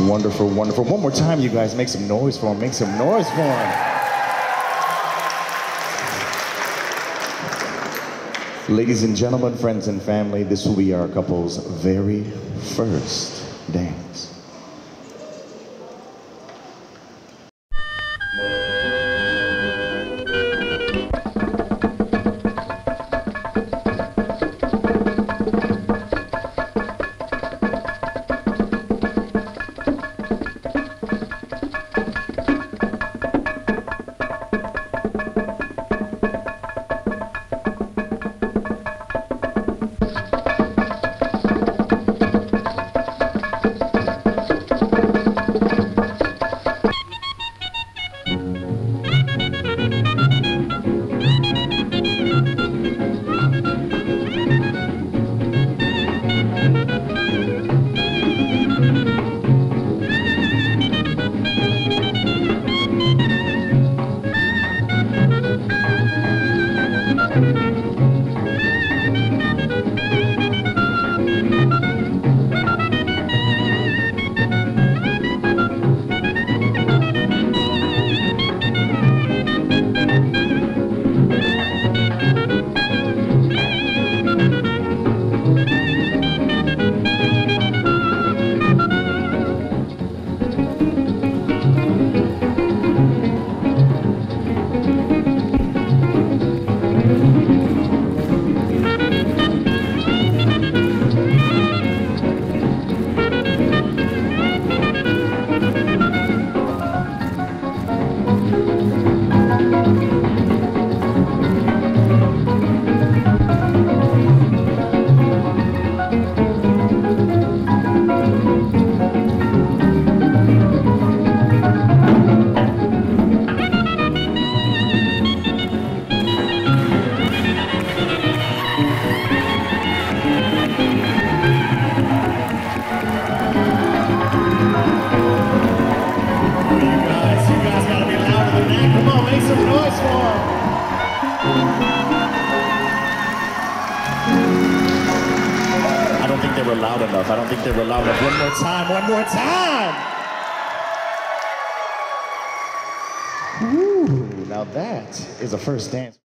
Wonderful, wonderful. One more time, you guys. Make some noise for him. Make some noise for him. Ladies and gentlemen, friends and family, this will be our couple's very first dance. I don't think they were loud enough. One more time, one more time! Woo, now that is a first dance.